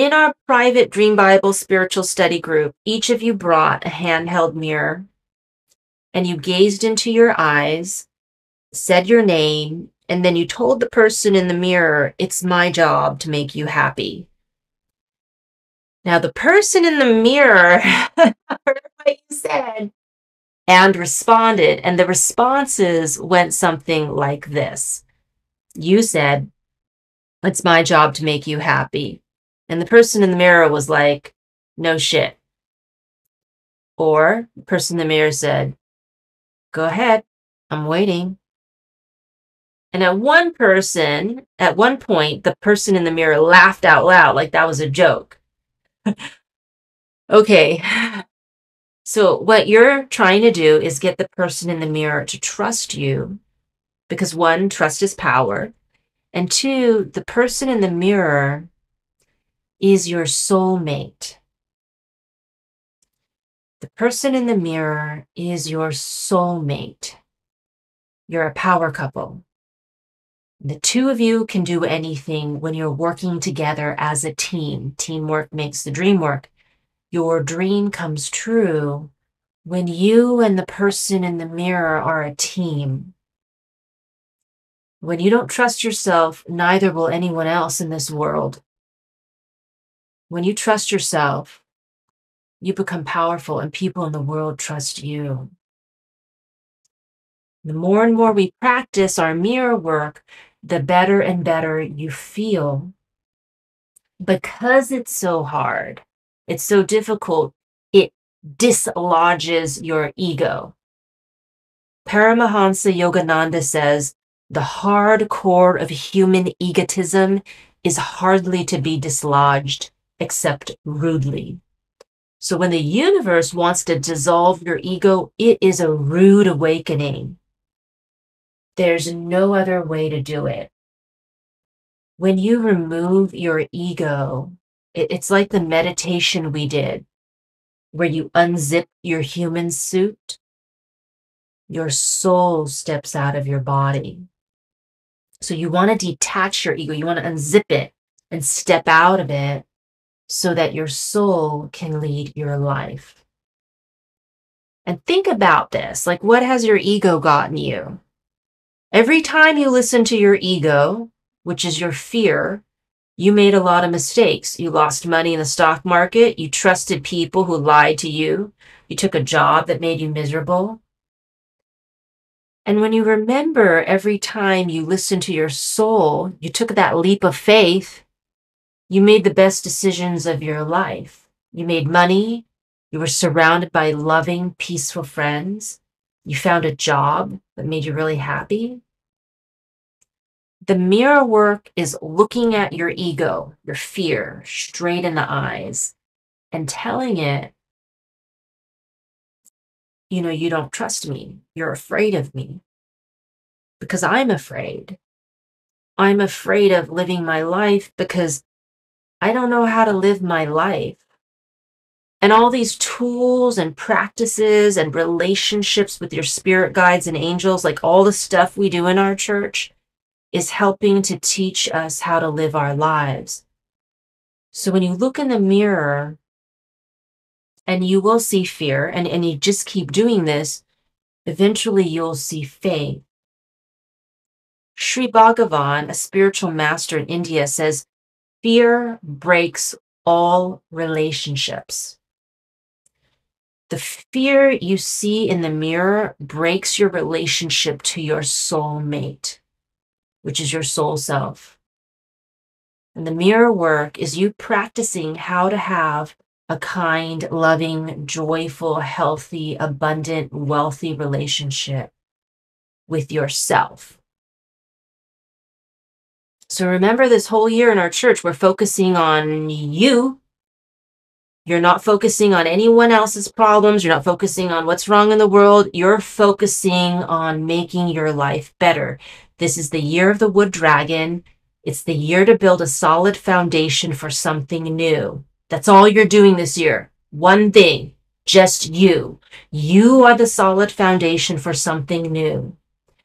In our private Dream Bible spiritual study group, each of you brought a handheld mirror and you gazed into your eyes, said your name, and then you told the person in the mirror, "It's my job to make you happy." Now, the person in the mirror heard what you said and responded, and the responses went something like this. You said, "It's my job to make you happy." And the person in the mirror was like, "No shit." Or the person in the mirror said, "Go ahead, I'm waiting." And at one point, the person in the mirror laughed out loud like that was a joke. Okay, so what you're trying to do is get the person in the mirror to trust you, because one, trust is power, and two, the person in the mirror is your soulmate. The person in the mirror is your soulmate. You're a power couple. The two of you can do anything when you're working together as a team. Teamwork makes the dream work. Your dream comes true when you and the person in the mirror are a team. When you don't trust yourself, neither will anyone else in this world. When you trust yourself, you become powerful and people in the world trust you. The more and more we practice our mirror work, the better and better you feel. Because it's so hard, it's so difficult, it dislodges your ego. Paramahansa Yogananda says, "The hard core of human egotism is hardly to be dislodged except rudely." So when the universe wants to dissolve your ego, it is a rude awakening. There's no other way to do it. When you remove your ego, it's like the meditation we did, where you unzip your human suit, your soul steps out of your body. So you want to detach your ego, you want to unzip it and step out of it so that your soul can lead your life. And think about this, like, what has your ego gotten you? Every time you listen to your ego, which is your fear, you made a lot of mistakes. You lost money in the stock market. You trusted people who lied to you. You took a job that made you miserable. And when you remember every time you listen to your soul, you took that leap of faith, you made the best decisions of your life. You made money. You were surrounded by loving, peaceful friends. You found a job that made you really happy. The mirror work is looking at your ego, your fear, straight in the eyes and telling it, you know, you don't trust me. You're afraid of me because I'm afraid. I'm afraid of living my life because I don't know how to live my life. And all these tools and practices and relationships with your spirit guides and angels, like all the stuff we do in our church, is helping to teach us how to live our lives. So when you look in the mirror, and you will see fear, and you just keep doing this, eventually you'll see faith. Sri Bhagavan, a spiritual master in India, says, "Fear breaks all relationships." The fear you see in the mirror breaks your relationship to your soulmate, which is your soul self. And the mirror work is you practicing how to have a kind, loving, joyful, healthy, abundant, wealthy relationship with yourself. So remember, this whole year in our church, we're focusing on you. You're not focusing on anyone else's problems. You're not focusing on what's wrong in the world. You're focusing on making your life better. This is the year of the wood dragon. It's the year to build a solid foundation for something new. That's all you're doing this year. One thing, just you. You are the solid foundation for something new.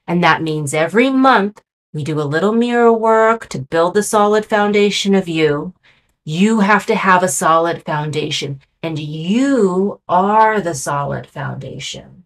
And that means every month we do a little mirror work to build the solid foundation of you. You have to have a solid foundation, and you are the solid foundation.